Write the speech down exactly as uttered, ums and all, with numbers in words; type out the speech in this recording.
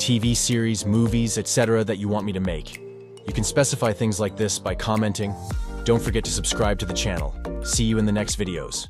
T V series, movies, et cetera that you want me to make. You can specify things like this by commenting. Don't forget to subscribe to the channel. See you in the next videos.